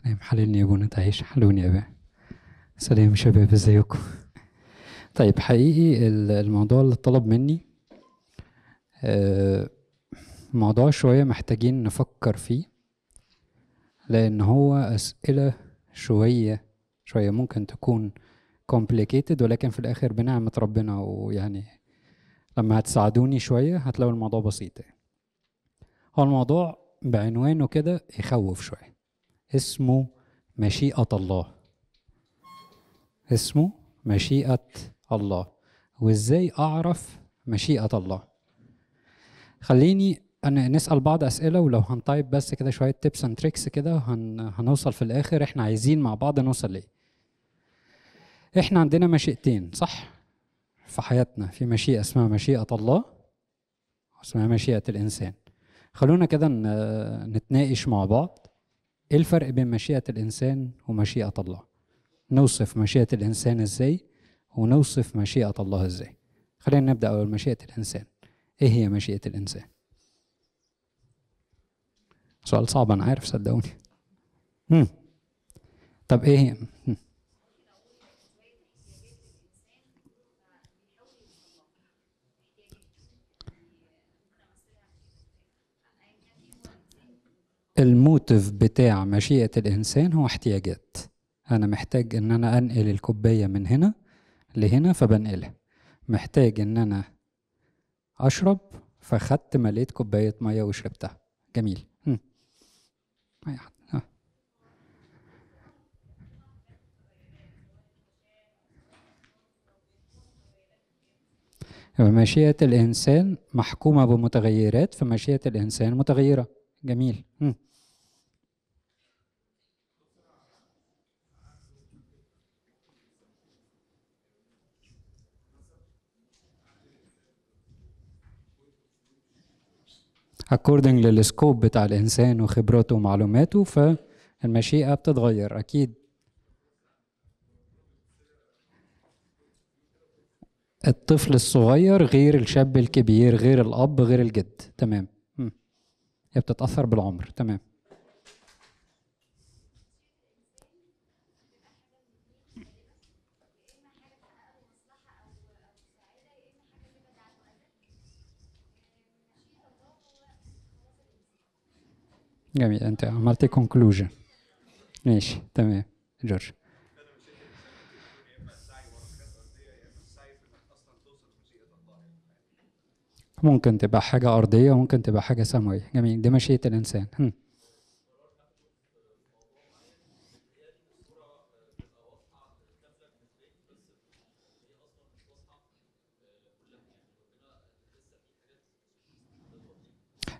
سلام حللني يا بونا تعيش، حلوني يا با. سلام شباب، ازيكم؟ طيب حقيقي الموضوع اللي طلب مني موضوع شوية محتاجين نفكر فيه، لأن هو أسئلة شوية ممكن تكون complicated، ولكن في الآخر بنعمة ربنا، ويعني لما هتساعدوني شوية هتلاقوا الموضوع بسيط. هو الموضوع بعنوانه كده يخوف شوية، اسمه مشيئة الله. اسمه مشيئة الله، وإزاي أعرف مشيئة الله؟ خليني نسأل بعض أسئلة، ولو هنطيب بس كده شوية تيبس اند تريكس كده هنوصل في الآخر إحنا عايزين مع بعض نوصل ليه. إحنا عندنا مشيئتين صح؟ في حياتنا في مشيئة اسمها مشيئة الله واسمها مشيئة الإنسان. خلونا كده نتناقش مع بعض إيه الفرق بين مشيئة الإنسان ومشيئة الله؟ نوصف مشيئة الإنسان إزاي ونوصف مشيئة الله إزاي؟ خلينا نبدأ أول مشيئة الإنسان. إيه هي مشيئة الإنسان؟ سؤال صعب أنا عارف صدقوني. طب إيه هي؟ الموتيف بتاع مشيئة الإنسان هو احتياجات. أنا محتاج إن أنا أنقل الكوباية من هنا لهنا فبنقلها. محتاج إن أنا أشرب فخدت مليت كوباية مية وشربتها. جميل. مشيئة الإنسان محكومة بمتغيرات، فمشيئة الإنسان متغيرة. جميل. according للسكوب بتاع الإنسان وخبراته ومعلوماته فالمشيئة بتتغير أكيد. الطفل الصغير غير الشاب الكبير غير الأب غير الجد. تمام. هي بتتأثر بالعمر. تمام. جميل. انت عملتي كونكلوجن. ماشي تمام جورج. ممكن تبقى حاجة أرضية وممكن تبقى حاجة سماوية. جميل. دي مشيئة الإنسان.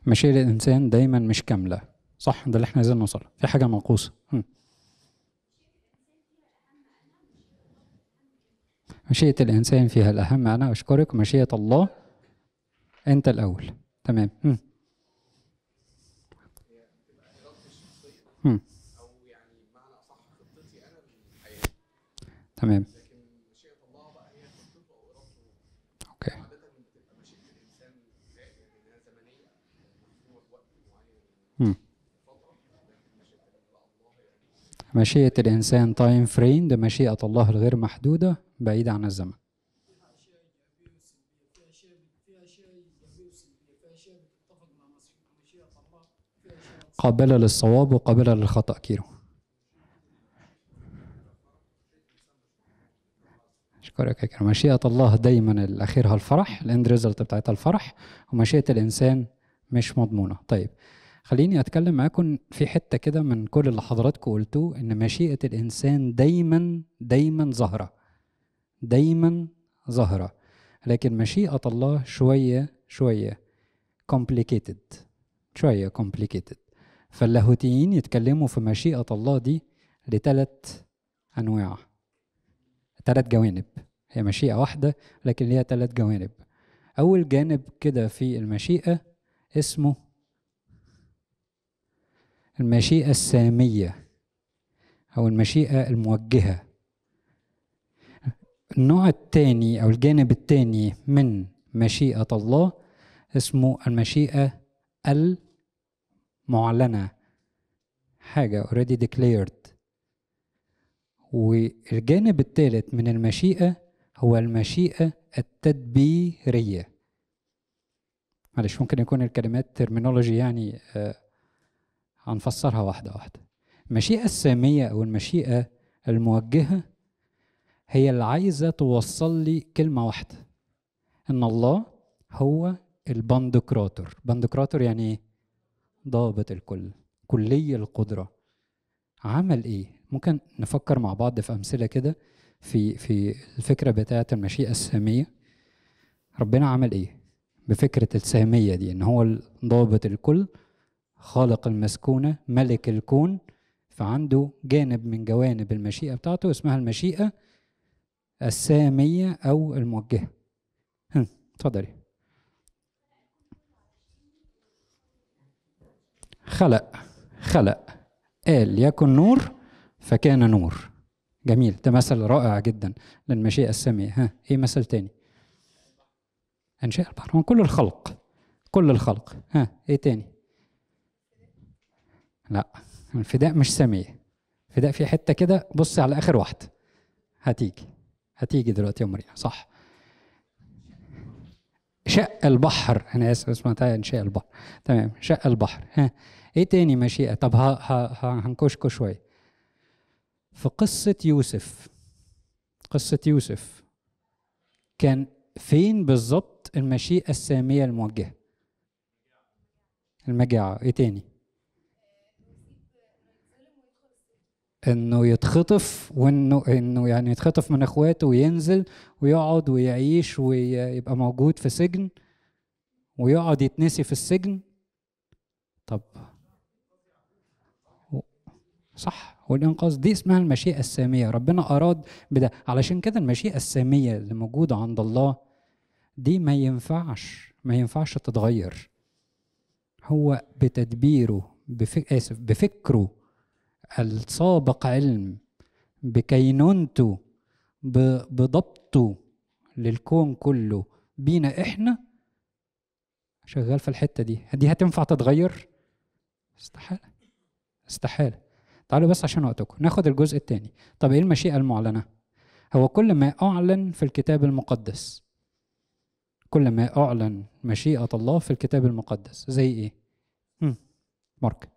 مشيئة الإنسان دايما مش كاملة صح؟ ده اللي احنا عايزين نوصله، في حاجة منقوصة. مشيئة الإنسان فيها الأهم. أنا أشكرك. مشيئة الله أنت الأول. تمام. أو يعني بمعنى أصح خطتي أنا للحياة. تمام. لكن مشيئة الله بقى هي خطته أو إرادته. أوكي. عادة بتبقى مشيئة الإنسان لأنها زمنية محدودة وقت معين. مشيئة الإنسان تايم فريم. ده مشيئة الله الغير محدودة بعيدة عن الزمن. قابلة للصواب وقابلة للخطأ. كيرو أشكرك يا كيرو. مشيئة الله دايما الأخيرها الفرح، الإند ريزلت بتاعتها الفرح، ومشيئة الإنسان مش مضمونة. طيب خليني أتكلم معاكم في حتة كده من كل اللي حضراتكم قلتوه، إن مشيئة الإنسان دايما ظاهرة، دايما ظاهرة، لكن مشيئة الله شوية complicated، شوية complicated. فاللاهوتيين يتكلموا في مشيئة الله دي لثلاث أنواع، ثلاث جوانب. هي مشيئة واحدة لكن ليها ثلاث جوانب. أول جانب كده في المشيئة اسمه المشيئة السامية أو المشيئة الموجهة. النوع الثاني أو الجانب الثاني من مشيئة الله اسمه المشيئة المعلنة، حاجة already declared. والجانب الثالث من المشيئة هو المشيئة التدبيرية. معلش ممكن يكون الكلمات ترمينولوجي يعني هنفسرها واحدة واحدة. المشيئة السامية أو المشيئة الموجهة هي اللي عايزة توصل لي كلمة واحدة، إن الله هو البندقراطور. بندقراطور يعني إيه؟ ضابط الكل، كلي القدرة. عمل إيه؟ ممكن نفكر مع بعض في أمثلة كده في الفكرة بتاعة المشيئة السامية. ربنا عمل إيه بفكرة السامية دي؟ إن هو ضابط الكل، خالق المسكونة، ملك الكون. فعنده جانب من جوانب المشيئة بتاعته اسمها المشيئة السامية أو الموجهة. اتفضلي. خلق، قال يكن نور فكان نور. جميل، ده مثل رائع جدا للمشيئة السامية. ايه مثل تاني؟ انشاء البحر. هو كل الخلق. ايه تاني؟ لا، الفداء مش سامية. الفداء في حتة كده، بص على آخر واحدة هتيجي دلوقتي يا مريم. صح، شق البحر. أنا آسف، اسمها إنشاء البحر. تمام، شق البحر. إيه تاني مشيئة؟ طب هنكشكو شوية في قصة يوسف. كان فين بالظبط المشيئة السامية الموجهة؟ المجاعة. إيه تاني؟ انه يتخطف، وانه يعني يتخطف من اخواته وينزل ويقعد ويعيش ويبقى موجود في سجن ويقعد يتنسي في السجن. طب صح، والانقاذ. دي اسمها المشيئة السامية. ربنا اراد بده. علشان كده المشيئة السامية اللي موجودة عند الله دي ما ينفعش تتغير. هو بتدبيره، بفكره السابق علم، بكينونته، بضبطه للكون كله، بينا احنا شغال في الحتة دي هتنفع تتغير؟ استحالة. تعالوا بس عشان وقتكم ناخد الجزء الثاني. طب ايه المشيئة المعلنة؟ هو كل ما اعلن في الكتاب المقدس، كل ما اعلن مشيئة الله في الكتاب المقدس. زي ايه؟ مارك.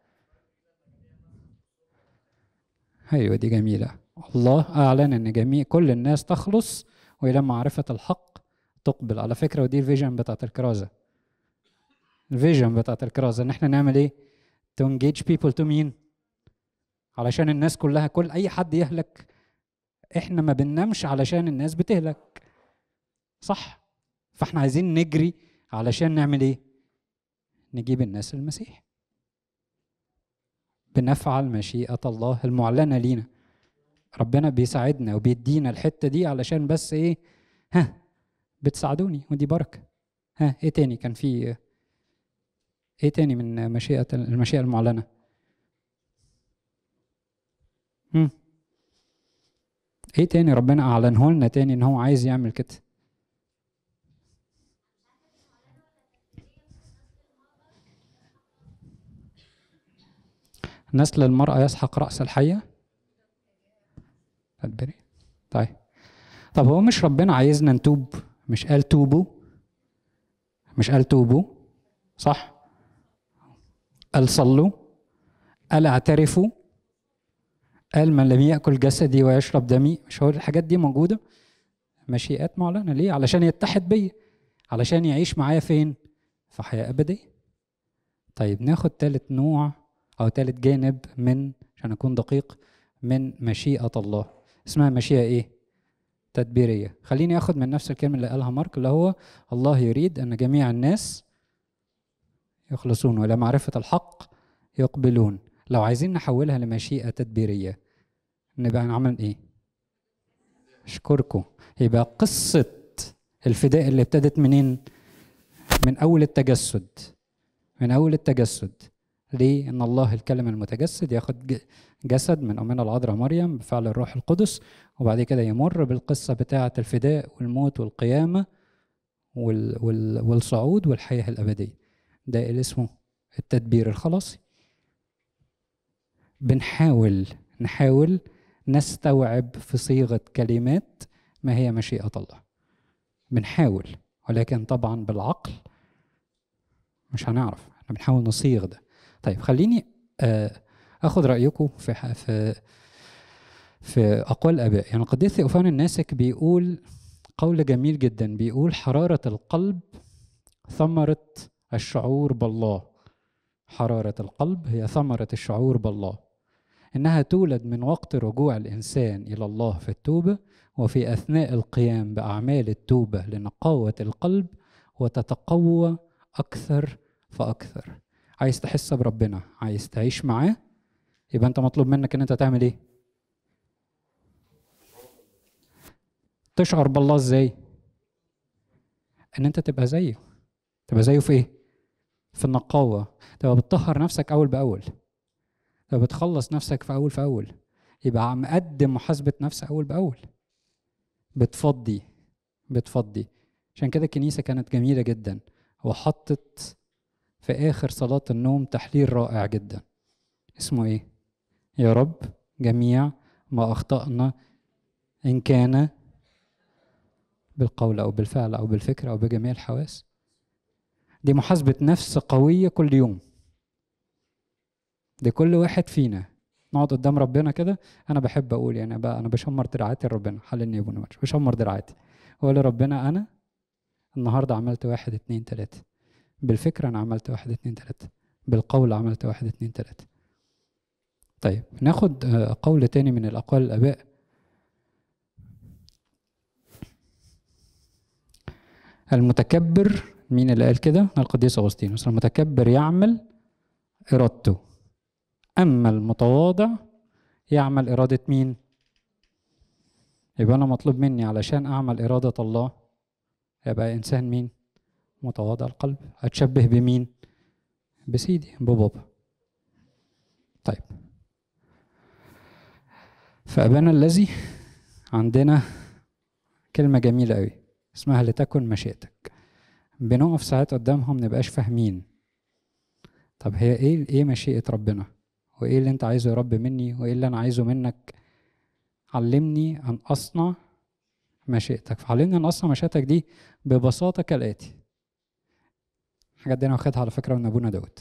ايوه دي جميله. الله اعلن ان جميع كل الناس تخلص والى معرفه الحق تقبل. على فكره ودي الفيجن بتاعت الكرازه. ان احنا نعمل ايه؟ تو انجيج بيبل. تو مين؟ علشان الناس كلها، كل اي حد يهلك. احنا ما بننامش علشان الناس بتهلك، صح؟ فاحنا عايزين نجري علشان نعمل ايه؟ نجيب الناس المسيح. بنفعل مشيئة الله المعلنة لينا. ربنا بيساعدنا وبيدينا الحتة دي علشان بس ايه؟ بتساعدوني، ودي بركة. ايه تاني كان في؟ ايه تاني من المشيئة المعلنة؟ ايه تاني ربنا اعلنه لنا تاني ان هو عايز يعمل كده؟ نسل المرأة يسحق رأس الحية. طيب، هو مش ربنا عايزنا نتوب؟ مش قال توبوا؟ صح؟ قال صلوا، قال اعترفوا، قال من لم يأكل جسدي ويشرب دمي. مش هو الحاجات دي موجودة؟ مشيئات معلنة. ليه؟ علشان يتحد بيا، علشان يعيش معايا فين؟ في حياة أبدية. طيب ناخد تالت نوع أو تالت جانب من، عشان أكون دقيق، من مشيئة الله. اسمها مشيئة إيه؟ تدبيرية. خليني أخد من نفس الكلمة اللي قالها مارك، اللي هو الله يريد أن جميع الناس يخلصون وإلى معرفة الحق يقبلون. لو عايزين نحولها لمشيئة تدبيرية نبقى نعمل إيه؟ أشكركم. يبقى قصة الفداء اللي ابتدت منين؟ من أول التجسد. ليه؟ إن الله الكلمة المتجسد ياخد جسد من أمنا العذراء مريم بفعل الروح القدس، وبعد كده يمر بالقصة بتاعة الفداء والموت والقيامة والصعود والحياة الأبدية. ده اللي اسمه التدبير الخلاصي. بنحاول نستوعب في صيغة كلمات ما هي مشيئة الله. بنحاول، ولكن طبعا بالعقل مش هنعرف، احنا بنحاول نصيغ ده. طيب خليني اخد رأيكم في أقوال آباء. يعني القديس ثيوفان الناسك بيقول قول جميل جدا، بيقول حرارة القلب ثمرة الشعور بالله. حرارة القلب هي ثمرة الشعور بالله، إنها تولد من وقت رجوع الإنسان إلى الله في التوبة وفي أثناء القيام بأعمال التوبة لنقاوة القلب، وتتقوى أكثر فأكثر. عايز تحس بربنا، عايز تعيش معاه، يبقى أنت مطلوب منك إن أنت تعمل إيه؟ تشعر بالله إزاي؟ إن أنت تبقى زيه. تبقى زيه في إيه؟ في النقاوة. تبقى بتطهر نفسك أول بأول، تبقى بتخلص نفسك في أول، يبقى عم قدم محاسبة نفس أول بأول، بتفضي. عشان كده الكنيسة كانت جميلة جدا وحطت في آخر صلاة النوم تحليل رائع جدا اسمه إيه؟ يا رب جميع ما أخطأنا إن كان بالقول أو بالفعل أو بالفكر أو بجميع الحواس. دي محاسبة نفس قوية كل يوم. دي كل واحد فينا نقعد قدام ربنا كده. أنا بحب أقول يعني بقى أنا بشمر دراعاتي لربنا، حللني يا ابونا ماشي، بشمر دراعاتي وأقول لربنا أنا النهاردة عملت 1 2 3، بالفكرة أنا عملت 1 2 3، بالقول عملت 1 2 3. طيب ناخد قول تاني من الأقوال الآباء. المتكبر، مين اللي قال كده؟ القديس أغسطينوس. المتكبر يعمل إرادته، أما المتواضع يعمل إرادة مين؟ يبقى أنا مطلوب مني علشان أعمل إرادة الله يبقى إنسان مين؟ متواضع القلب. أتشبه بمين؟ بسيدي، ببابا. طيب فأبانا الذي، عندنا كلمة جميلة أوي اسمها لتكن مشيئتك. بنقف ساعات قدامها منبقاش فاهمين طب هي ايه مشيئة ربنا، وايه اللي انت عايزه يا رب مني، وايه اللي انا عايزه منك. علمني ان اصنع مشيئتك. فعلمني ان اصنع مشيئتك دي ببساطة كالآتي. الحاجات دي انا واخدها على فكرة من ابونا داود،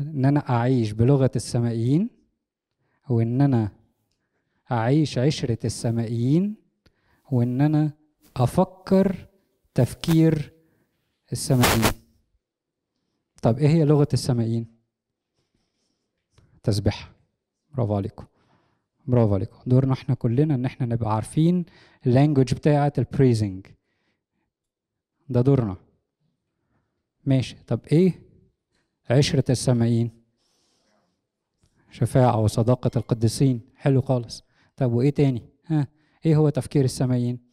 ان انا اعيش بلغة السمائيين، وان انا اعيش عشرة السمائيين، وان انا أفكر تفكير السمائيين. طب إيه هي لغة السمائيين؟ تسبحة. برافو عليكم. دورنا إحنا كلنا إن إحنا نبقى عارفين اللانجوج بتاعة البريزنج. ده دورنا. ماشي، طب إيه عشرة السمائيين؟ شفاعة وصداقة القديسين. حلو خالص. طب وإيه تاني؟ إيه هو تفكير السمائيين؟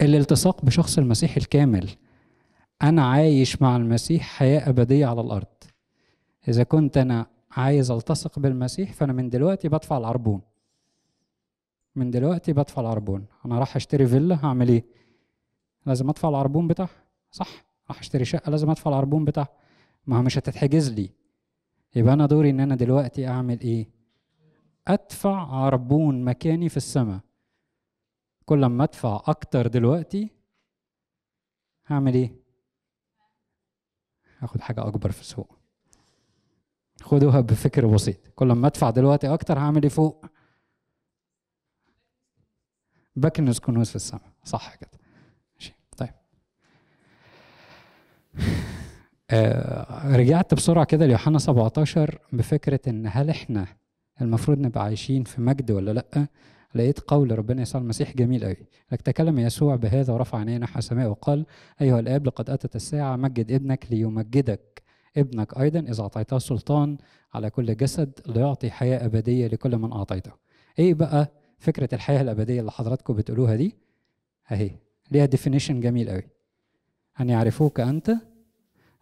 الالتصاق بشخص المسيح الكامل. أنا عايش مع المسيح حياة أبدية على الأرض. إذا كنت أنا عايز ألتصق بالمسيح فأنا من دلوقتي بدفع العربون. أنا راح أشتري فيلا، هعمل إيه؟ لازم أدفع العربون بتاعها، صح؟ راح أشتري شقة لازم أدفع العربون بتاعها، ما هو مش هتتحجز لي. يبقى أنا دوري إن أنا دلوقتي أعمل إيه؟ أدفع عربون مكاني في السماء. كل ما أدفع أكتر دلوقتي هعمل إيه؟ هاخد حاجة أكبر في السوق. خدوها بفكر بسيط، كل ما أدفع دلوقتي أكتر هعمل إيه فوق؟ بكنز كنوز في السماء، صح كده؟ ماشي. طيب رجعت بسرعة كده ليوحنا 17 بفكرة إن هل إحنا المفروض نبقى عايشين في مجد ولا لأ؟ لقيت قول ربنا يسوع المسيح جميل أوي. لك تكلم يسوع بهذا ورفع عينيه نحو السماء وقال: أيها الآب، لقد أتت الساعة، مجد ابنك ليمجدك ابنك أيضا، إذا أعطيته سلطان على كل جسد ليعطي حياة أبدية لكل من أعطيته. إيه بقى فكرة الحياة الأبدية اللي حضراتكم بتقولوها دي؟ أهي ليها ديفينيشن جميل أوي. أن يعرفوك أنت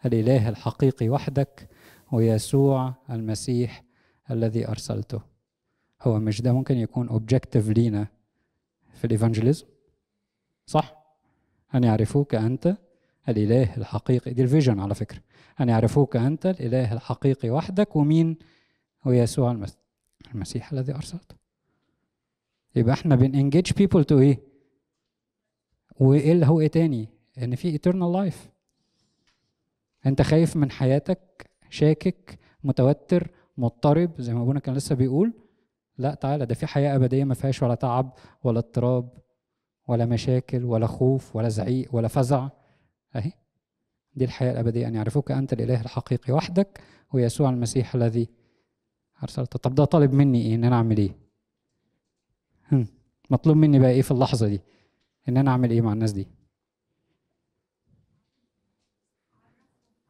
الإله الحقيقي وحدك ويسوع المسيح الذي أرسلته. هو مش ده ممكن يكون أوبجكتيف لينا في الإيفانجيليزم، صح؟ أن يعرفوك أنت الإله الحقيقي. دي الفيجن على فكرة، أن يعرفوك أنت الإله الحقيقي وحدك، ومين هو يسوع المسيح الذي أرسلته. يبقى احنا بنengage people to ايه؟ وإيه اللي هو إيه تاني؟ إن في eternal life. أنت خايف من حياتك، شاكك، متوتر، مضطرب، زي ما أبونا كان لسه بيقول، لا تعالى، ده في حياة أبدية ما فيهاش ولا تعب ولا اضطراب ولا مشاكل ولا خوف ولا زعيق ولا فزع. أهي دي الحياة الأبدية، أن يعرفوك أنت الإله الحقيقي وحدك ويسوع المسيح الذي أرسلته. طب ده طالب مني إيه؟ إن أنا أعمل إيه؟ مطلوب مني بقى إيه في اللحظة دي؟ إن أنا أعمل إيه مع الناس دي؟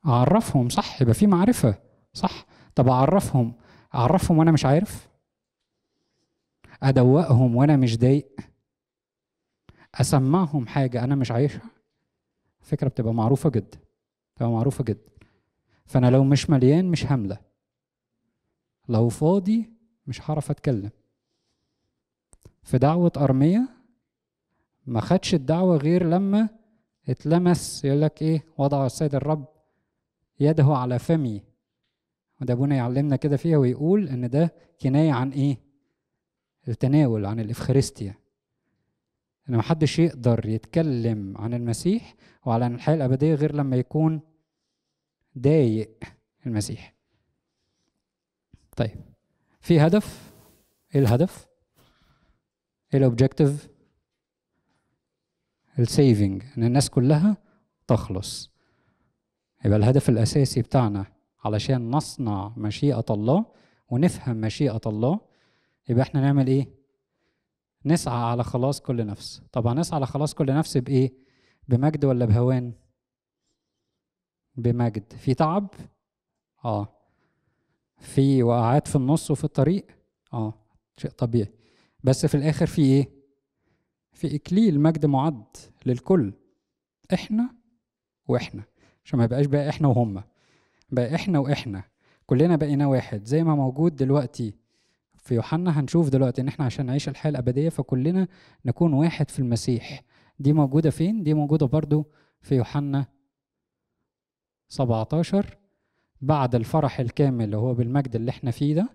أعرفهم، صح، يبقى في معرفة، صح. طب أعرفهم وأنا مش عارف؟ أدوقهم وأنا مش ضايق؟ أسمعهم حاجة أنا مش عايشها؟ الفكرة بتبقى معروفة جدا، بتبقى معروفة جدا. فأنا لو مش مليان مش هملة، لو فاضي مش هعرف أتكلم. في دعوة أرميا ما خدش الدعوة غير لما اتلمس، يقول لك إيه؟ وضع السيد الرب يده على فمي. وده أبونا يعلمنا كده فيها ويقول إن ده كناية عن إيه؟ التناول، عن الإفخارستيا. إن محدش يقدر يتكلم عن المسيح وعلى الحياة الأبدية غير لما يكون ضايق المسيح. طيب في هدف، إيه الهدف؟ إيه الأوبجيكتيف؟ السيفنج، إن الناس كلها تخلص. يبقى الهدف الأساسي بتاعنا علشان نصنع مشيئة الله ونفهم مشيئة الله، يبقى احنا نعمل ايه؟ نسعى على خلاص كل نفس. طبعا نسعى على خلاص كل نفس بايه؟ بمجد ولا بهوان؟ بمجد. في تعب؟ في وقعات في النص وفي الطريق؟ شيء طبيعي. بس في الاخر في ايه؟ في اكليل مجد معد للكل، احنا واحنا، عشان ما يبقاش بقى احنا وهم، بقى احنا واحنا، كلنا بقينا واحد، زي ما موجود دلوقتي في يوحنا. هنشوف دلوقتي ان احنا عشان نعيش الحياة الأبدية فكلنا نكون واحد في المسيح. دي موجودة فين؟ دي موجودة برضو في يوحنا 17 بعد الفرح الكامل اللي هو بالمجد اللي احنا فيه ده.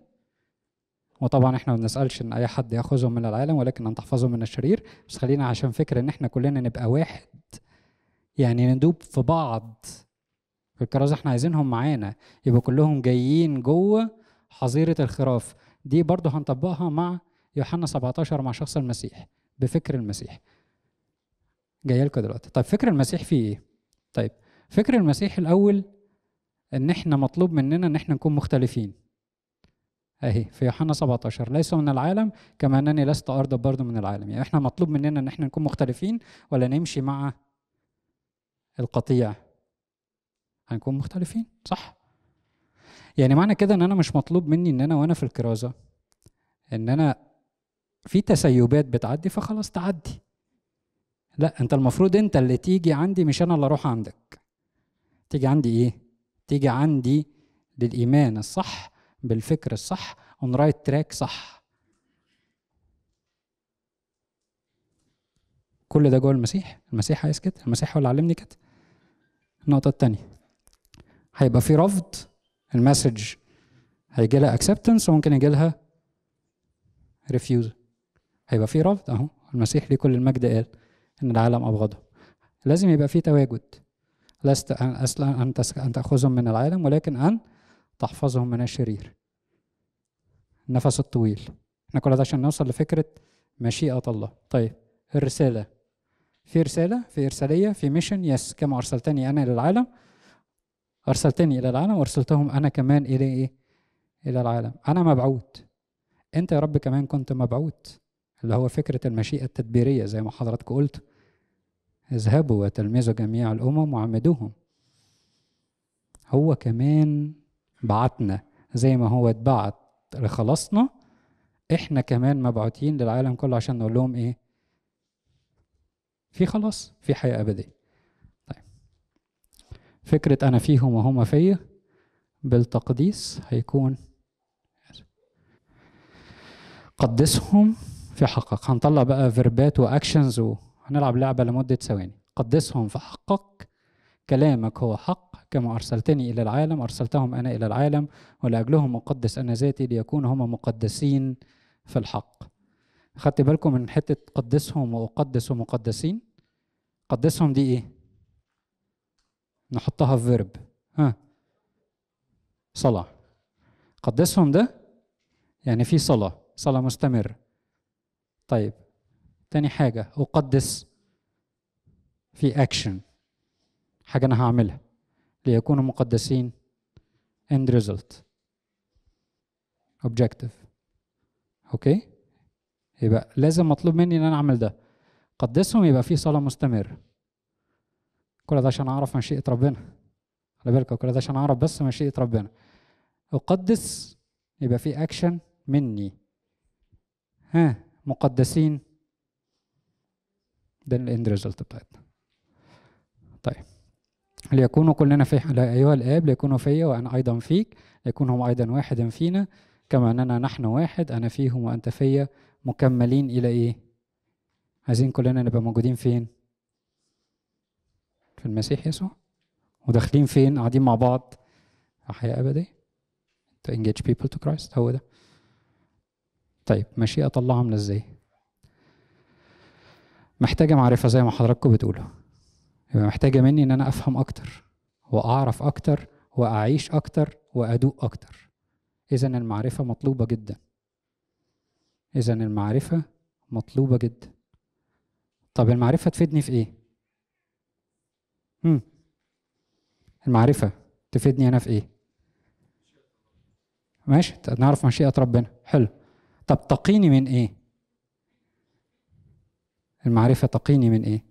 وطبعا احنا ما بنسألش ان اي حد يأخذهم من العالم ولكن ان تحفظهم من الشرير، بس خلينا عشان فكرة ان احنا كلنا نبقى واحد، يعني ندوب في بعض في الكرازة، احنا عايزينهم معانا، يبقى كلهم جايين جوه حظيرة الخراف. دي برضو هنطبقها مع يوحنا 17 مع شخص المسيح بفكر المسيح. جاي لكم دلوقتي. طيب فكر المسيح فيه ايه؟ طيب فكر المسيح الأول ان احنا مطلوب مننا ان احنا نكون مختلفين. اهي في يوحنا 17 ليس من العالم كما انني لست أرضى برضو من العالم. يعني احنا مطلوب مننا ان احنا نكون مختلفين ولا نمشي مع القطيع؟ هنكون مختلفين، صح؟ يعني معنى كده ان انا مش مطلوب مني ان انا وانا في الكرازة ان انا في تسيبات بتعدي فخلاص تعدي. لا، انت المفروض انت اللي تيجي عندي، مش انا اللي اروح عندك. تيجي عندي ايه؟ تيجي عندي للايمان الصح، بالفكر الصح، اون رايت تراك، صح. كل ده جوه المسيح. المسيح عايز كده، المسيح هو اللي علمني كده. النقطة التانية، هيبقى في رفض، المسج هيجي لها اكسبتنس وممكن يجي لها ريفيوز. هيبقى في رفض، اهو المسيح ليه كل المجد قال ان العالم ابغضه. لازم يبقى في تواجد. لست اصلا ان تاخذهم من العالم ولكن ان تحفظهم من الشرير. النفس الطويل، احنا كل ده عشان نوصل لفكره مشيئه الله. طيب الرساله، في رساله، في ارساليه، في ميشن. يس، كما ارسلتني انا للعالم، أرسلتني إلى العالم وأرسلتهم أنا كمان إلى إيه؟ إلى العالم. أنا مبعوت، أنت يا رب كمان كنت مبعوت، اللي هو فكرة المشيئة التدبيرية زي ما حضرتك قلت. اذهبوا وتلمذوا جميع الأمم وعمدوهم. هو كمان بعتنا، زي ما هو اتبعت لخلاصنا إحنا كمان مبعوتين للعالم كله عشان نقول لهم إيه؟ في خلاص، في حياة أبدية. فكرة أنا فيهم وهم فيا بالتقديس هيكون قدسهم في حقك. هنطلع بقى فيربات وأكشنز وهنلعب لعبة لمدة ثواني. قدسهم في حقك كلامك هو حق، كما أرسلتني إلى العالم أرسلتهم أنا إلى العالم، ولأجلهم أقدس أنا ذاتي ليكون هم مقدسين في الحق. خدت بالكم من حتة قدسهم وأقدس ومقدسين؟ قدسهم دي إيه؟ نحطها في فيرب، ها، صلاة. قدسهم ده يعني في صلاة، صلاة مستمرة. طيب تاني حاجة أقدس في أكشن، حاجة أنا هعملها ليكونوا مقدسين. end result objective. أوكي، يبقى لازم مطلوب مني إن أنا أعمل ده. قدسهم يبقى في صلاة مستمرة. كل ده عشان أعرف مشيئة ربنا، على بالك، كل ده عشان أعرف بس مشيئة ربنا. أقدس يبقى في أكشن مني، ها، مقدسين، ده الاند ريزلت بتاعتنا. طيب ليكونوا كلنا في أيها الآب ليكونوا فيا وأنا أيضا فيك، ليكونوا هم أيضا واحدا فينا كما أننا نحن واحد، أنا فيهم وأنت فيا، مكملين إلى إيه؟ عايزين كلنا نبقى موجودين فين؟ في المسيح يسوع. وداخلين فين؟ قاعدين مع بعض حياة أبدية. To engage people to Christ، هو ده. طيب مشيئة الله عاملة ازاي؟ محتاجة معرفة زي ما حضراتكم بتقولوا، يبقى محتاجة مني ان انا افهم اكتر واعرف اكتر واعيش اكتر وادوق اكتر. اذا المعرفة مطلوبة جدا، اذا المعرفة مطلوبة جدا. طب المعرفة تفيدني في ايه؟ المعرفة تفيدني انا في ايه؟ ماشي، نعرف مشيئة ربنا، حلو. طب تقيني من ايه؟ المعرفة تقيني من ايه؟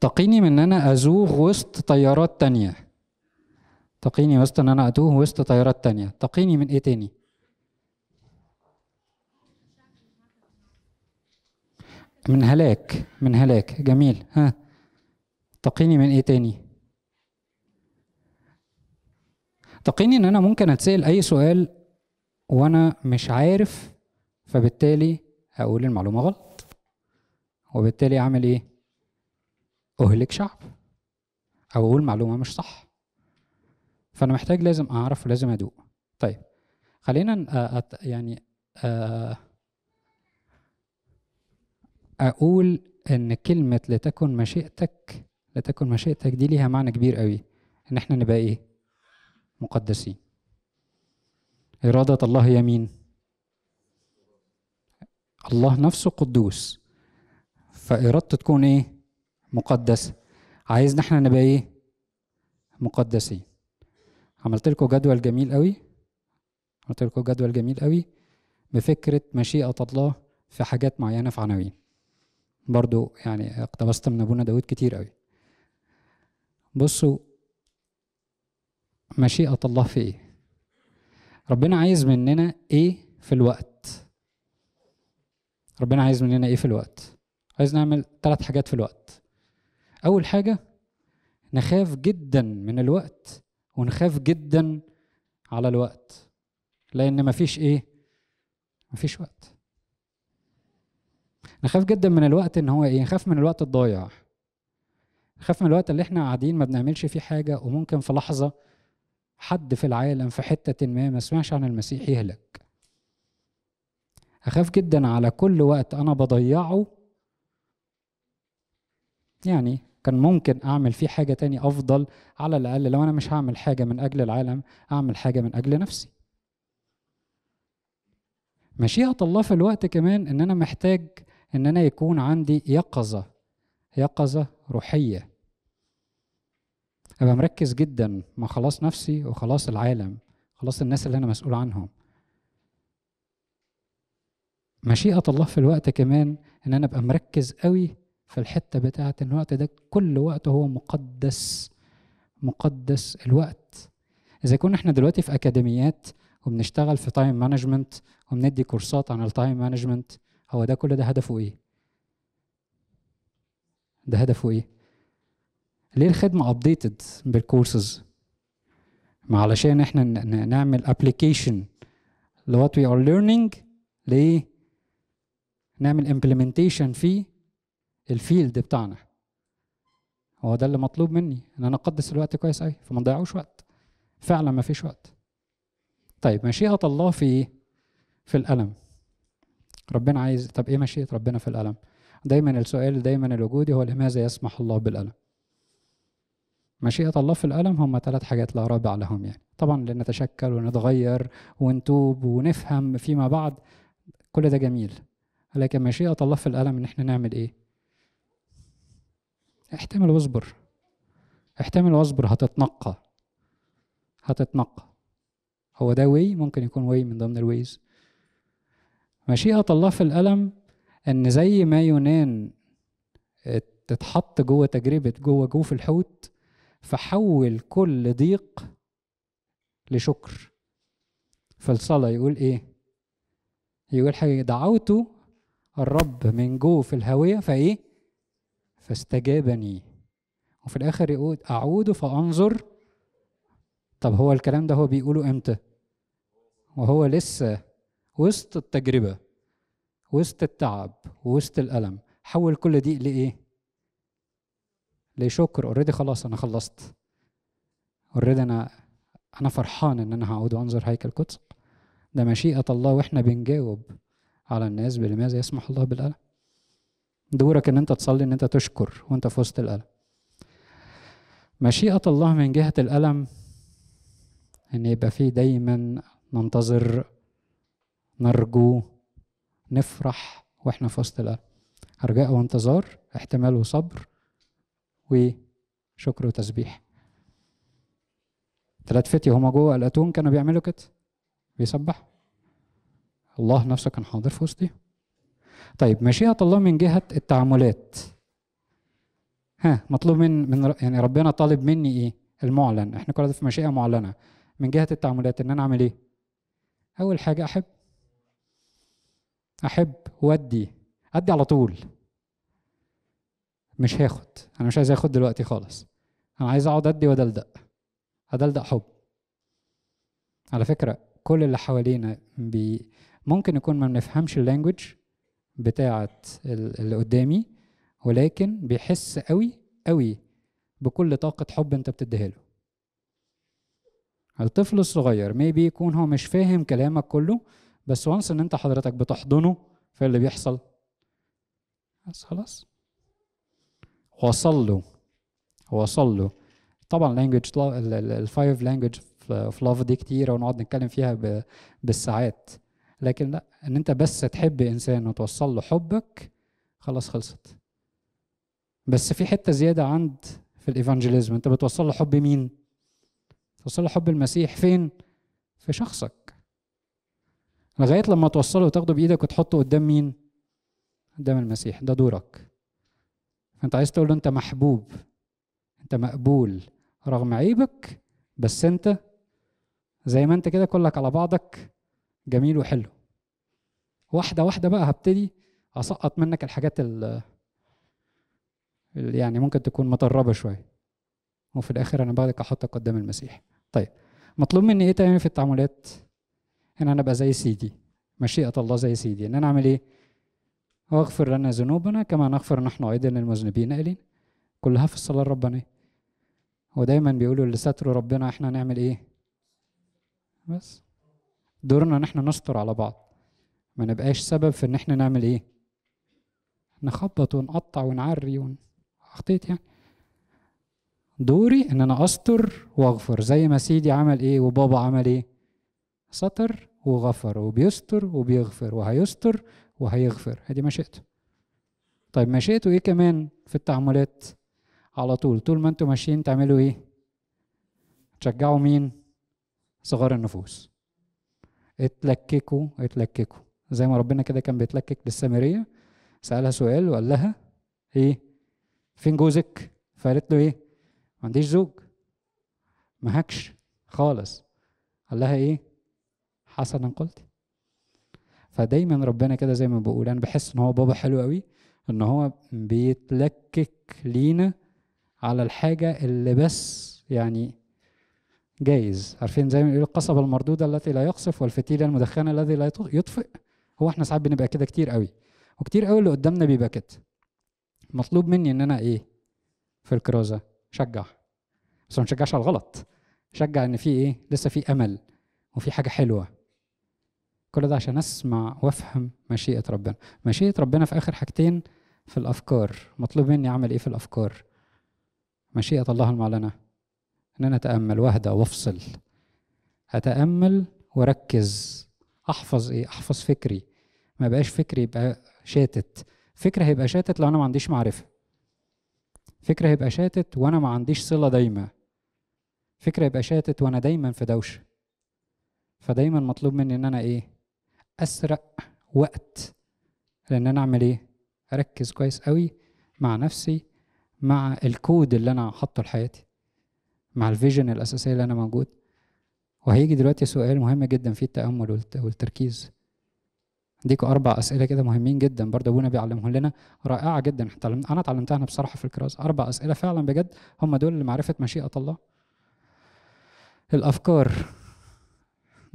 تقيني من ان انا ازوغ وسط تيارات تانية، تقيني وسط ان انا اتوه وسط تيارات تانية. تقيني من ايه تاني؟ من هلاك، من هلاك. جميل، ها، تقيني من ايه تاني؟ تقيني ان انا ممكن اتسأل اي سؤال وانا مش عارف، فبالتالي اقول المعلومة غلط، وبالتالي اعمل ايه؟ اهلك شعب، او اقول معلومة مش صح. فانا محتاج، لازم اعرف ولازم ادوق. طيب خلينا يعني اقول ان كلمة لتكن مشيئتك، لتكن مشيئتك دي ليها معنى كبير قوي، ان احنا نبقى ايه؟ مقدسين. إرادة الله هي مين؟ الله نفسه قدوس، فإرادته تكون إيه؟ مقدسة. عايزنا إحنا نبقى إيه؟ مقدسين. عملت لكم جدول جميل قوي، عملت لكم جدول جميل قوي بفكرة مشيئة الله في حاجات معينة، في عناوين برضو، يعني اقتبست من أبونا داود كتير قوي. بصوا مشيئة الله في ايه؟ ربنا عايز مننا ايه في الوقت؟ ربنا عايز مننا ايه في الوقت؟ عايز نعمل 3 حاجات في الوقت. اول حاجة، نخاف جدا من الوقت، ونخاف جدا على الوقت، لان مفيش ايه؟ مفيش وقت. نخاف جدا من الوقت ان هو ايه؟ نخاف من الوقت الضايع، نخاف من الوقت اللي احنا قاعدين ما بنعملش فيه حاجة، وممكن في لحظة حد في العالم في حتة ما سمعش عن المسيح يهلك. أخاف جدا على كل وقت أنا بضيعه، يعني كان ممكن أعمل فيه حاجة تاني أفضل، على الأقل لو أنا مش هعمل حاجة من أجل العالم أعمل حاجة من أجل نفسي. مشيئة الله في الوقت كمان إن أنا محتاج إن أنا يكون عندي يقظة، يقظة روحية، أبقى مركز جدا، ما خلاص نفسي وخلاص العالم، خلاص الناس اللي أنا مسؤول عنهم. مشيئة الله في الوقت كمان إن أنا أبقى مركز قوي في الحتة بتاعة الوقت ده، كل وقت هو مقدس، مقدس الوقت. إذا كنا إحنا دلوقتي في أكاديميات وبنشتغل في تايم مانجمنت وبندي كورسات عن التايم مانجمنت، هو ده كل ده هدفه إيه؟ ده هدفه إيه؟ ليه الخدمة ابديتد بالكورسز؟ ما علشان احنا نعمل ابلكيشن لوات وي ار ليرنينج، ليه؟ نعمل امبلمنتيشن فيه الفيلد بتاعنا. هو ده اللي مطلوب مني، ان انا اقدس الوقت كويس قوي، فما نضيعوش وقت. فعلا ما فيش وقت. طيب مشيئة الله في ايه؟ في الألم. ربنا عايز، طب ايه مشيئة ربنا في الألم؟ دايما السؤال دايما الوجودي هو لماذا يسمح الله بالألم؟ مشيئة الله في الألم هم 3 حاجات لا رابع لهم يعني. طبعا لنتشكل ونتغير ونتوب ونفهم فيما بعد، كل ده جميل، لكن مشيئة الله في الألم ان احنا نعمل ايه؟ احتمل واصبر. احتمل واصبر، هتتنقى. هتتنقى. هو ده واي، ممكن يكون واي من ضمن الويز. مشيئة الله في الألم ان زي ما يونان تتحط جوه تجربة جوه جوف الحوت، فحول كل ضيق لشكر. في الصلاة يقول ايه؟ يقول حاجة، دعوت الرب من جوف الهاوية فايه؟ فاستجابني. وفي الاخر يقول اعود فانظر. طب هو الكلام ده هو بيقوله امتى؟ وهو لسه وسط التجربة، وسط التعب، وسط الألم. حول كل دي لإيه؟ لشكر. اوريدي خلاص أنا خلصت، اوريدي أنا فرحان إن أنا هقعد وأنظر هيكل قدس. ده مشيئة الله، وإحنا بنجاوب على الناس بلماذا يسمح الله بالألم. دورك إن أنت تصلي، إن أنت تشكر وأنت في وسط الألم. مشيئة الله من جهة الألم إن يبقى فيه دايما ننتظر، نرجو، نفرح واحنا في وسط الألم. رجاء وانتظار، احتمال وصبر، وشكر وتسبيح. 3 فتية هما جوه الأتون كانوا بيعملوا كده، بيسبحوا. الله نفسه كان حاضر في وسطي. طيب مشيئة الله من جهة التعاملات. ها مطلوب من يعني ربنا طالب مني ايه؟ المعلن. احنا كنا في مشيئة معلنة. من جهة التعاملات ان انا اعمل ايه؟ اول حاجة احب وادي على طول. مش هاخد، انا مش عايز اخد دلوقتي خالص، انا عايز اقعد ادي وادلدق حب. على فكرة كل اللي حوالينا ممكن يكون ما بنفهمش اللانجوج بتاعة اللي قدامي، ولكن بيحس قوي قوي بكل طاقة حب انت بتديها له. الطفل الصغير ميبي يكون هو مش فاهم كلامك كله، بس وانس ان انت حضرتك بتحضنه في اللي بيحصل، بس خلاص وصل له. طبعا لانجوج، الفايف لانجوج اوف لاف دي كتير ونقعد نتكلم فيها بالساعات، لكن لا، ان انت بس تحب انسان وتوصل له حبك خلاص خلصت. بس في حته زياده في الايفانجيليزم، انت بتوصل له حب مين؟ توصل له حب المسيح. فين؟ في شخصك، لغايه لما توصله وتاخده بايدك وتحطه قدام مين؟ قدام المسيح. ده دورك. انت عايز تقول له انت محبوب، انت مقبول رغم عيبك، بس انت زي ما انت كده كلك على بعضك جميل وحلو. واحده واحده بقى هبتدي اسقط منك الحاجات اللي يعني ممكن تكون مطربه شويه، وفي الاخر انا بعدك احطك قدام المسيح. طيب مطلوب مني ايه تاني في التعاملات؟ ان انا ابقى زي سيدي. مشيئة الله زي سيدي ان انا اعمل ايه؟ واغفر لنا ذنوبنا كما نغفر نحن ايضا للمذنبين الينا. كلها في الصلاة الربانية. ودايما بيقولوا اللي ستروا ربنا احنا نعمل ايه؟ بس دورنا ان احنا نستر على بعض، ما نبقاش سبب في ان احنا نعمل ايه؟ نخبط ونقطع ونعري ونخطيط يعني. دوري ان انا استر واغفر، زي ما سيدي عمل ايه وبابا عمل ايه؟ ستر وغفر، وبيستر وبيغفر، وهيستر وهيغفر. هذه مشيئته. طيب مشيئته ايه كمان في التعاملات؟ على طول ما انتوا ماشيين تعملوا ايه؟ تشجعوا مين؟ صغار النفوس. اتلككوا زي ما ربنا كده كان بيتلكك للسامرية. سألها سؤال وقال لها ايه؟ فين جوزك؟ فقالت له ايه؟ ما عنديش زوج، مهكش خالص. قال لها ايه؟ حسنا قلت. فدايما ربنا كده زي ما بقول، انا بحس ان هو بابا حلو قوي، ان هو بيتلكك لينا على الحاجه اللي بس يعني جايز. عارفين زي ما بيقول القصبه المردوده التي لا يقصف والفتيله المدخنه الذي لا يطفئ. هو احنا ساعات بنبقى كده كتير قوي، وكتير قوي اللي قدامنا بيبقى كده. مطلوب مني ان انا ايه في الكرازه شجع، بس ما نشجعش على الغلط، شجع ان في ايه لسه في امل وفي حاجه حلوه. كل ده عشان اسمع وافهم مشيئه ربنا. مشيئه ربنا في اخر حاجتين في الافكار، مطلوب مني اعمل ايه في الافكار؟ مشيئه الله المعلنه ان انا اتامل واهدى وافصل، اتامل واركز، احفظ ايه؟ احفظ فكري، ما بقاش فكري يبقى شاتت. فكرة هيبقى شاتت لو انا ما عنديش معرفة، فكرة هيبقى شاتت وانا ما عنديش صلة دايمة، فكرة هيبقى شاتت وانا دايما في دوشة. فدايما مطلوب مني ان انا ايه اسرق وقت، لان انا اعمل ايه؟ اركز كويس قوي مع نفسي، مع الكود اللي انا حاطه لحياتي، مع الفيجن الاساسية اللي انا موجود. وهيجي دلوقتي سؤال مهم جدا في التأمل والتركيز. اديكوا 4 اسئله كده مهمين جدا برضه ابونا بيعلمهم لنا، رائعه جدا، انا اتعلمتها انا بصراحه في الكرازه. 4 اسئله فعلا بجد هم دول لمعرفه مشيئه الله. الافكار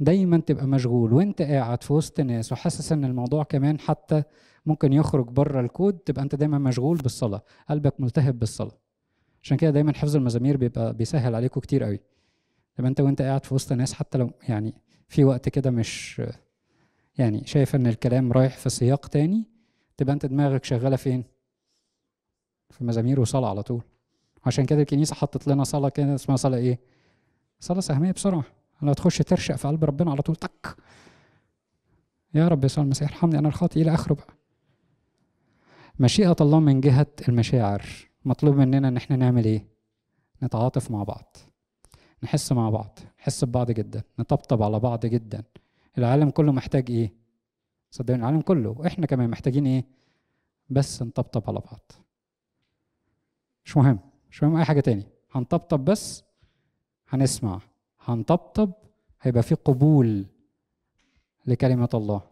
دايما تبقى مشغول وانت قاعد في وسط ناس وحاسس ان الموضوع كمان حتى ممكن يخرج بره الكود، تبقى انت دايما مشغول بالصلاه، قلبك ملتهب بالصلاه. عشان كده دايما حفظ المزامير بيبقى بيسهل عليكم كتير قوي. لما انت وانت قاعد في وسط ناس حتى لو يعني في وقت كده مش يعني شايف ان الكلام رايح في سياق تاني، تبقى انت دماغك شغاله فين؟ في مزامير وصلاه على طول. عشان كده الكنيسه حطت لنا صلاه كده اسمها صلاه ايه؟ صلاه سهميه بسرعه، انا هتخش ترشق في قلب ربنا على طول، تك يا رب يسوع المسيح ارحمني انا الخاطئ الى اخره بقى. مشيئه الله من جهه المشاعر مطلوب مننا ان احنا نعمل ايه؟ نتعاطف مع بعض، نحس مع بعض، نحس ببعض جدا، نطبطب على بعض جدا. العالم كله محتاج ايه؟ صدقوني العالم كله، احنا كمان محتاجين ايه؟ بس نطبطب على بعض. مش مهم، مش مهم اي حاجة تاني، هنطبطب بس، هنسمع، هنطبطب، هيبقى في قبول لكلمة الله،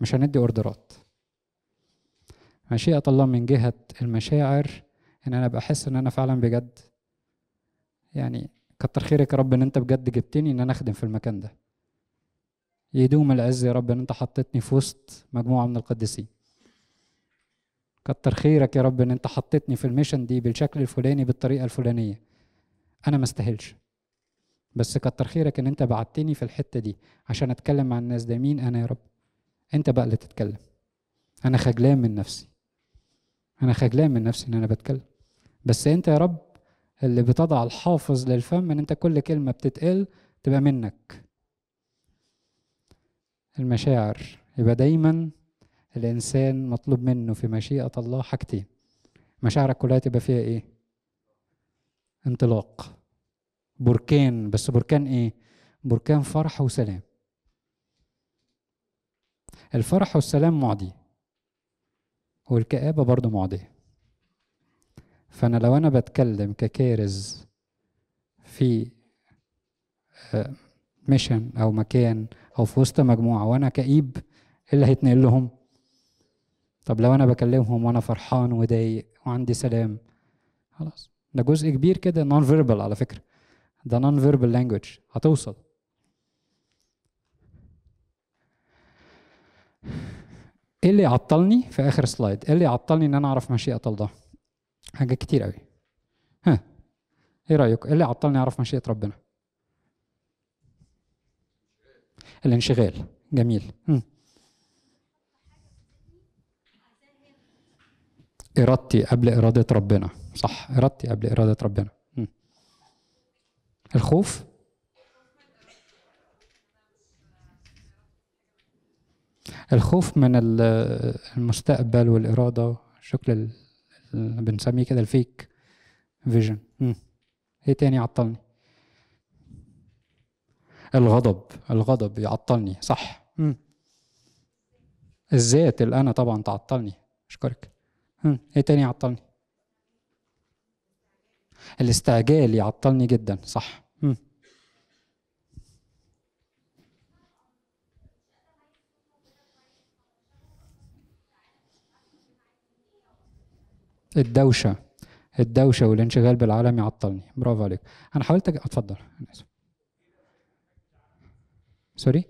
مش هندي اوردرات. مشيئة الله من جهة المشاعر ان انا بحس ان انا فعلا بجد يعني كتر خيرك يا رب ان انت بجد جبتني ان انا اخدم في المكان ده. يدوم العز يا رب ان انت حطيتني في وسط مجموعه من القديسين. كتر خيرك يا رب ان انت حطيتني في الميشن دي بالشكل الفلاني بالطريقه الفلانيه. انا ما استاهلش، بس كتر خيرك ان انت بعتني في الحته دي عشان اتكلم مع الناس. ده مين انا يا رب؟ انت بقى اللي تتكلم. انا خجلان من نفسي، انا خجلان من نفسي ان انا بتكلم، بس انت يا رب اللي بتضع الحافظ للفم ان انت كل كلمه بتتقال تبقى منك. المشاعر يبقى دايما الانسان مطلوب منه في مشيئه الله حاجتين، مشاعرك كلها تبقى فيها ايه؟ انطلاق، بركان، بس بركان ايه؟ بركان فرح وسلام. الفرح والسلام معدي، والكآبه برضو معديه. فانا لو انا بتكلم ككارز في ميشن او مكان او في وسط مجموعه وانا كئيب، ايه اللي هيتنقل لهم؟ طب لو انا بكلمهم وانا فرحان وضايق وعندي سلام، خلاص ده جزء كبير كده نون فيربال، على فكره ده نون فيربال لانجوج هتوصل. ايه اللي عطلني في اخر سلايد؟ ايه اللي عطلني ان انا اعرف مشيئه الله؟ حاجات كتير قوي. ها ايه رايك؟ ايه اللي عطلني اعرف مشيئه ربنا؟ الانشغال. جميل. إرادتي قبل إرادة ربنا، صح، إرادتي قبل إرادة ربنا. الخوف، الخوف من المستقبل والإرادة، شكل اللي بنسميه كده الفيك فيجن. ايه تاني عطلني؟ الغضب، الغضب يعطلني، صح. الذات اللي انا طبعا تعطلني، اشكرك. ايه تاني يعطلني؟ الاستعجال يعطلني جدا، صح. الدوشه، الدوشه والانشغال بالعالم يعطلني. برافو عليك. انا حاولت اتفضل انا اسف. سوري،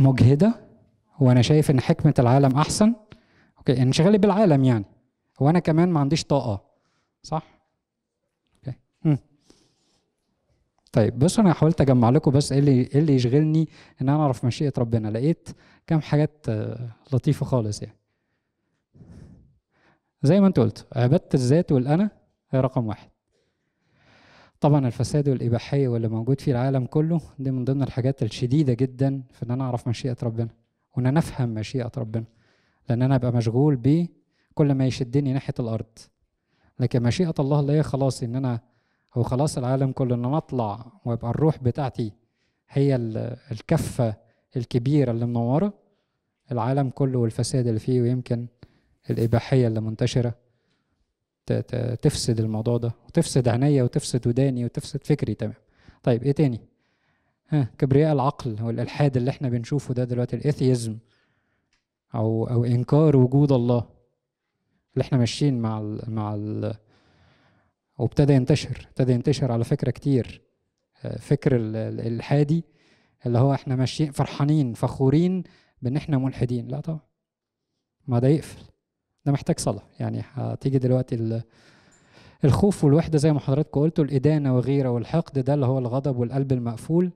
مجهدة وأنا شايف إن حكمة العالم أحسن اوكي، انشغالي بالعالم يعني، هو انا كمان ما عنديش طاقه، صح؟ اوكي. طيب بصوا، انا حاولت اجمع لكم بس ايه اللي يشغلني ان انا اعرف مشيئه ربنا. لقيت كام حاجات لطيفه خالص يعني. زي ما انت قلت، عباده الذات والانا هي رقم واحد. طبعا الفساد والاباحيه واللي موجود في العالم كله دي من ضمن الحاجات الشديده جدا في ان انا اعرف مشيئه ربنا، وان انا افهم مشيئه ربنا، لان انا ابقى مشغول بيه كل ما يشدني ناحيه الارض. لكن مشيئه الله اللي هي خلاص ان انا هو خلاص العالم كله، ان انا اطلع ويبقى الروح بتاعتي هي الكفه الكبيره اللي منوره العالم كله والفساد اللي فيه، ويمكن الاباحيه اللي منتشره تفسد الموضوع ده، وتفسد عينيا وتفسد وداني وتفسد فكري. تمام. طيب ايه تاني؟ كبرياء العقل والالحاد اللي احنا بنشوفه ده دلوقتي، الاثيزم او انكار وجود الله، اللي احنا ماشيين مع ال وابتدى ينتشر على فكره كتير، فكر الالحادي اللي هو احنا ماشيين فرحانين فخورين بان احنا ملحدين. لا طبعا، ما ده يقفل، ده محتاج صلاة. يعني هتيجي دلوقتي الخوف والوحدة زي ما حضراتكم قلتوا، الإدانة وغيرة والحقد، ده اللي هو الغضب والقلب المقفول،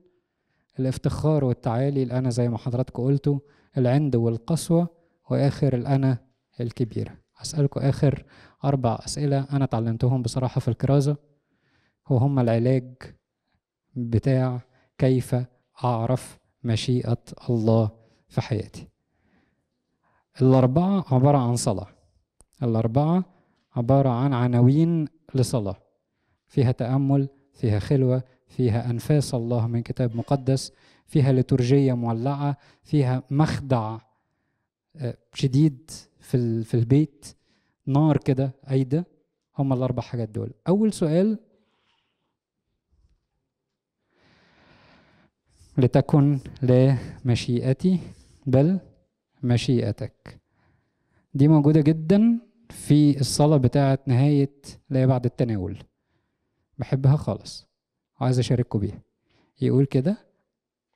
الافتخار والتعالي، الأنا زي ما حضراتكم قلتوا، العند والقسوة، وآخر الأنا الكبيرة. هسألكم آخر 4 أسئلة أنا اتعلمتهم بصراحة في الكرازة، وهم العلاج بتاع كيف أعرف مشيئة الله في حياتي. ال4 عبارة عن صلاة، ال4 عبارة عن عناوين لصلاة فيها تأمل، فيها خلوة، فيها أنفاس الله من كتاب مقدس، فيها لتورجية مولعة، فيها مخدع شديد في البيت، نار كده قايدة. هم ال4 حاجات دول. أول سؤال: لتكن لا مشيئتي بل مشيئتك. دي موجودة جدا في الصلاة بتاعة نهاية لا بعد التناول، بحبها خالص وعايز أشارككم بيها. يقول كده: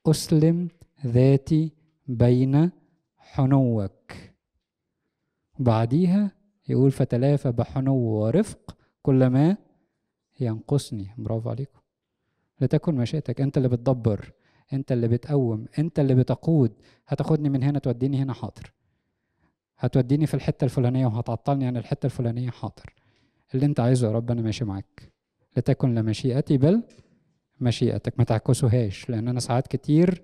أسلم ذاتي بين حنوك. بعديها يقول: فتلافى بحنو ورفق كل ما ينقصني. برافو عليكم، لتكن مشيئتك. أنت اللي بتدبر، انت اللي بتقوم، انت اللي بتقود. هتاخدني من هنا توديني هنا، حاضر. هتوديني في الحته الفلانيه وهتعطلني عن الحته الفلانيه، حاضر. اللي انت عايزه يا رب انا ماشي معاك. لتكن لا مشيئتي بل مشيئتك. ما تعكسوهاش، لان انا ساعات كتير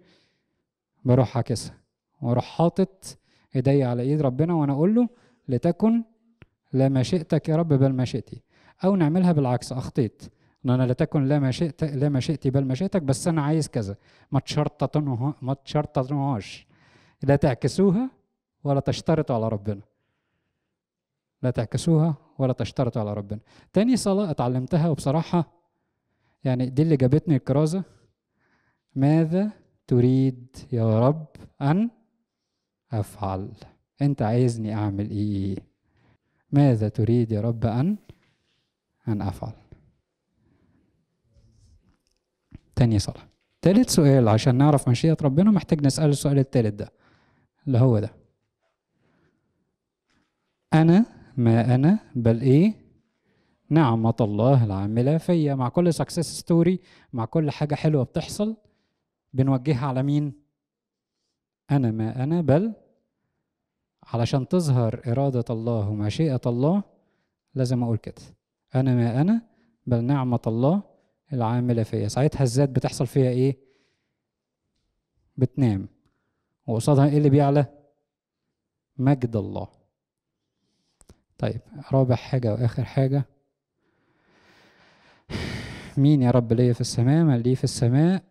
بروح عاكسها، واروح حاطط ايديا على ايد ربنا وانا اقول له: لتكن لا مشيئتك يا رب بل مشيئتي. او نعملها بالعكس، اخطيت ان انا لتكن لا مشيئتي بل مشيئتك، بس انا عايز كذا. ما تشرطنوهاش، لا تعكسوها ولا تشترطوا على ربنا. لا تعكسوها ولا تشترطوا على ربنا. تاني صلاة اتعلمتها وبصراحة يعني دي اللي جابتني الكرازة: ماذا تريد يا رب ان افعل؟ انت عايزني اعمل ايه؟ ماذا تريد يا رب ان افعل؟ تاني صلاة. تالت سؤال، عشان نعرف مشيئة ربنا محتاج نسأل السؤال التالت ده، اللي هو ده: أنا ما أنا بل إيه نعمة الله العاملة فيا. مع كل سكسس ستوري، مع كل حاجة حلوة بتحصل، بنوجهها على مين؟ أنا ما أنا بل. علشان تظهر إرادة الله ومشيئة الله لازم أقول كده: أنا ما أنا بل نعمة الله العاملة فيها. ساعتها الذات بتحصل فيها ايه؟ بتنام، وقصادها ايه اللي بيعلى؟ مجد الله. طيب 4 حاجة واخر حاجة: مين يا رب لي في السماء من لي في السماء،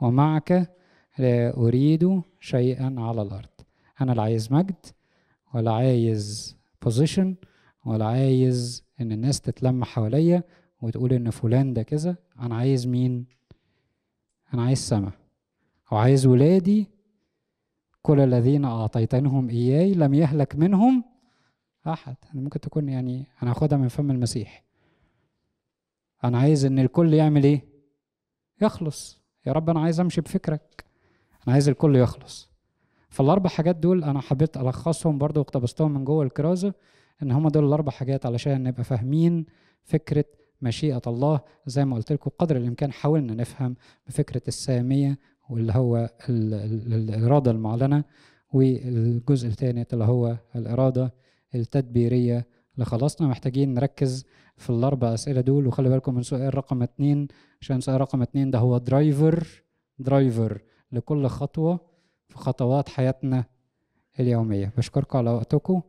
ومعك لا اريد شيئا على الارض. انا لا عايز مجد، ولا عايز بوزيشن، ولا عايز ان الناس تتلم حواليا وتقول ان فلان ده كذا. انا عايز مين؟ انا عايز سما، وعايز ولادي كل الذين اعطيتنهم اياي لم يهلك منهم احد. انا ممكن تكون يعني انا هاخدها من فم المسيح: انا عايز ان الكل يعمل ايه؟ يخلص. يا رب انا عايز امشي بفكرك، انا عايز الكل يخلص. فالاربع حاجات دول انا حبيت الخصهم برضو واقتبستهم من جوه الكرازة، ان هما دول الاربع حاجات علشان نبقى فاهمين فكرة مشيئة الله. زي ما قلت لكم قدر الامكان حاولنا نفهم بفكرة السامية واللي هو الإرادة المعلنة، والجزء الثاني اللي هو الإرادة التدبيرية لخلاصنا. محتاجين نركز في الاربع اسئلة دول، وخلي بالكم من سؤال رقم 2، عشان سؤال رقم 2 ده هو درايفر لكل خطوة في خطوات حياتنا اليومية. بشكركم على وقتكم.